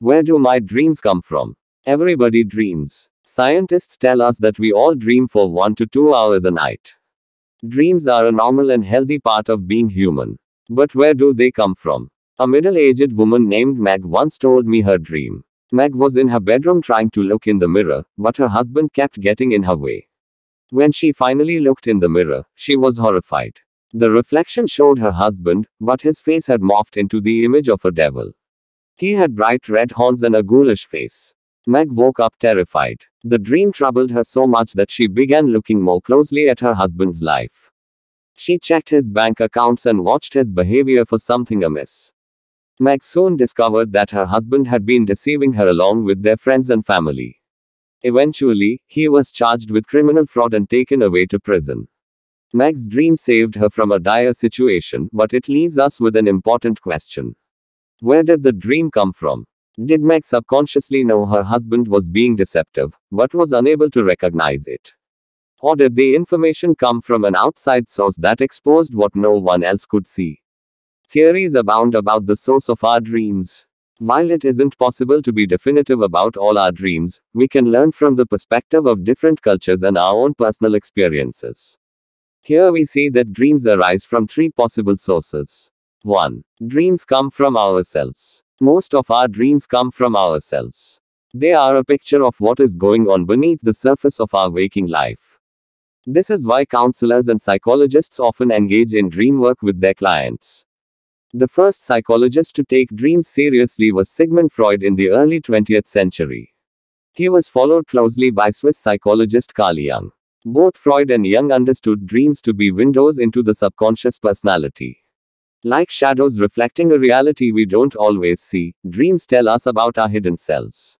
Where do my dreams come from? Everybody dreams. Scientists tell us that we all dream for 1 to 2 hours a night. Dreams are a normal and healthy part of being human. But where do they come from? A middle-aged woman named Meg once told me her dream. Meg was in her bedroom trying to look in the mirror, but her husband kept getting in her way. When she finally looked in the mirror, she was horrified. The reflection showed her husband, but his face had morphed into the image of a devil. He had bright red horns and a ghoulish face. Meg woke up terrified. The dream troubled her so much that she began looking more closely at her husband's life. She checked his bank accounts and watched his behavior for something amiss. Meg soon discovered that her husband had been deceiving her along with their friends and family. Eventually, he was charged with criminal fraud and taken away to prison. Meg's dream saved her from a dire situation, but it leaves us with an important question. Where did the dream come from? Did Meg subconsciously know her husband was being deceptive, but was unable to recognize it? Or did the information come from an outside source that exposed what no one else could see? Theories abound about the source of our dreams. While it isn't possible to be definitive about all our dreams, we can learn from the perspective of different cultures and our own personal experiences. Here we see that dreams arise from three possible sources. 1. Dreams come from ourselves. Most of our dreams come from ourselves. They are a picture of what is going on beneath the surface of our waking life. This is why counselors and psychologists often engage in dream work with their clients. The first psychologist to take dreams seriously was Sigmund Freud in the early 20th century. He was followed closely by Swiss psychologist Carl Jung. Both Freud and Jung understood dreams to be windows into the subconscious personality. Like shadows reflecting a reality we don't always see, dreams tell us about our hidden selves.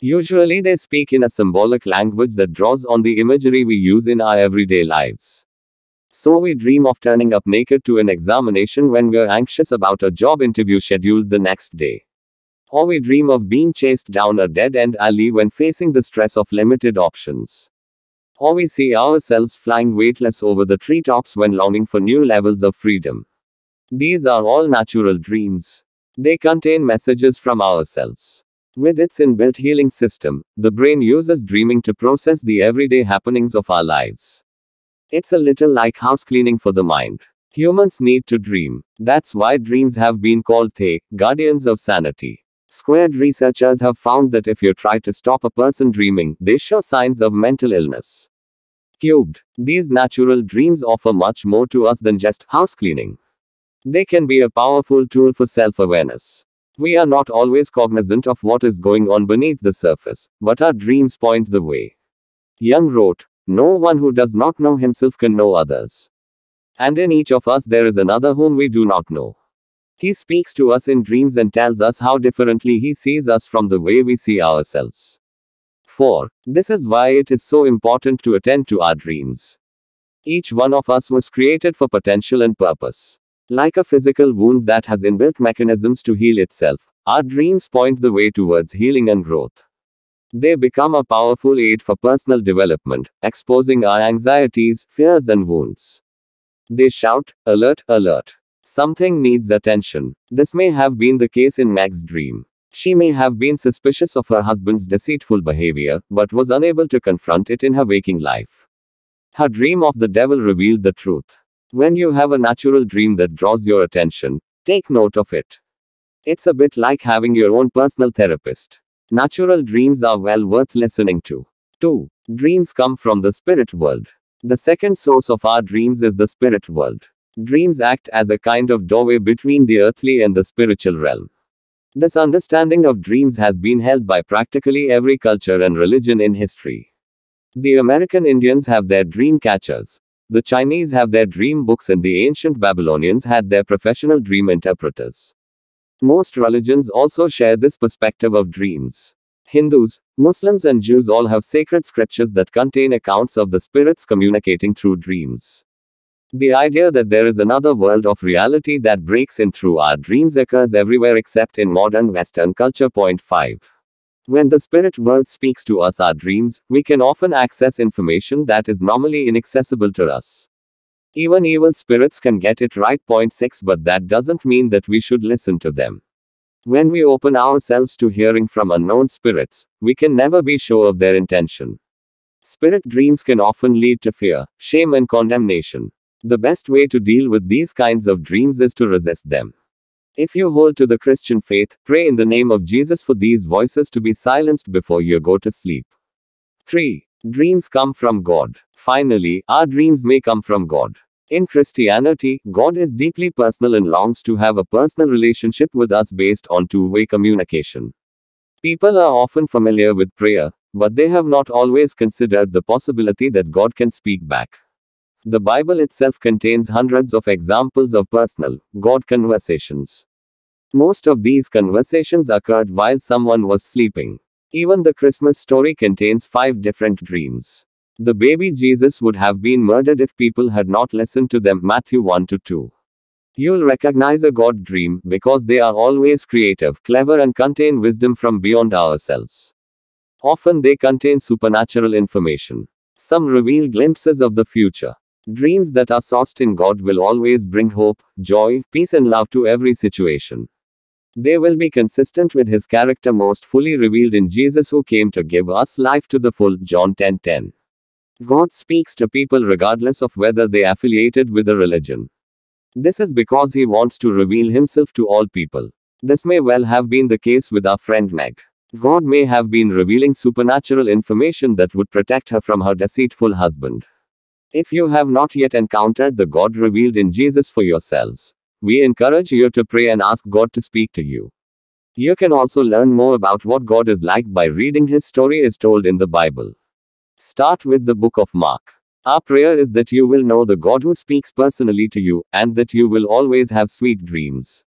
Usually they speak in a symbolic language that draws on the imagery we use in our everyday lives. So we dream of turning up naked to an examination when we're anxious about a job interview scheduled the next day. Or we dream of being chased down a dead-end alley when facing the stress of limited options. Or we see ourselves flying weightless over the treetops when longing for new levels of freedom. These are all natural dreams. They contain messages from ourselves. With its inbuilt healing system, the brain uses dreaming to process the everyday happenings of our lives. It's a little like house cleaning for the mind. Humans need to dream. That's why dreams have been called the guardians of sanity. Squared researchers have found that if you try to stop a person dreaming, they show signs of mental illness. Cubed, these natural dreams offer much more to us than just house cleaning. They can be a powerful tool for self-awareness. We are not always cognizant of what is going on beneath the surface, but our dreams point the way. Jung wrote, "No one who does not know himself can know others." And in each of us there is another whom we do not know. He speaks to us in dreams and tells us how differently he sees us from the way we see ourselves. 4. This is why it is so important to attend to our dreams. Each one of us was created for potential and purpose. Like a physical wound that has inbuilt mechanisms to heal itself, our dreams point the way towards healing and growth. They become a powerful aid for personal development, exposing our anxieties, fears, and wounds. They shout, "Alert, alert! Something needs attention." This may have been the case in Meg's dream. She may have been suspicious of her husband's deceitful behavior, but was unable to confront it in her waking life. Her dream of the devil revealed the truth. When you have a natural dream that draws your attention, take note of it. It's a bit like having your own personal therapist. Natural dreams are well worth listening to. 2. Dreams come from the spirit world. The second source of our dreams is the spirit world. Dreams act as a kind of doorway between the earthly and the spiritual realm. This understanding of dreams has been held by practically every culture and religion in history. The American Indians have their dream catchers. The Chinese have their dream books and the ancient Babylonians had their professional dream interpreters. Most religions also share this perspective of dreams. Hindus, Muslims and Jews all have sacred scriptures that contain accounts of the spirits communicating through dreams. The idea that there is another world of reality that breaks in through our dreams occurs everywhere except in modern Western culture. 5. When the spirit world speaks to us our dreams, we can often access information that is normally inaccessible to us. Even evil spirits can get it right. 6. But that doesn't mean that we should listen to them. When we open ourselves to hearing from unknown spirits, we can never be sure of their intention. Spirit dreams can often lead to fear, shame, and condemnation. The best way to deal with these kinds of dreams is to resist them. If you hold to the Christian faith, pray in the name of Jesus for these voices to be silenced before you go to sleep. 3. Dreams come from God. Finally, our dreams may come from God. In Christianity, God is deeply personal and longs to have a personal relationship with us based on two-way communication. People are often familiar with prayer, but they have not always considered the possibility that God can speak back. The Bible itself contains hundreds of examples of personal, God conversations. Most of these conversations occurred while someone was sleeping. Even the Christmas story contains 5 different dreams. The baby Jesus would have been murdered if people had not listened to them. Matthew 1-2. You'll recognize a God dream because they are always creative, clever, and contain wisdom from beyond ourselves. Often they contain supernatural information. Some reveal glimpses of the future. Dreams that are sourced in God will always bring hope, joy, peace, and love to every situation. They will be consistent with His character most fully revealed in Jesus, who came to give us life to the full. John 10:10. God speaks to people regardless of whether they affiliated with a religion. This is because He wants to reveal Himself to all people. This may well have been the case with our friend Meg. God may have been revealing supernatural information that would protect her from her deceitful husband. If you have not yet encountered the God revealed in Jesus for yourselves, we encourage you to pray and ask God to speak to you. You can also learn more about what God is like by reading His story as told in the Bible. Start with the book of Mark. Our prayer is that you will know the God who speaks personally to you, and that you will always have sweet dreams.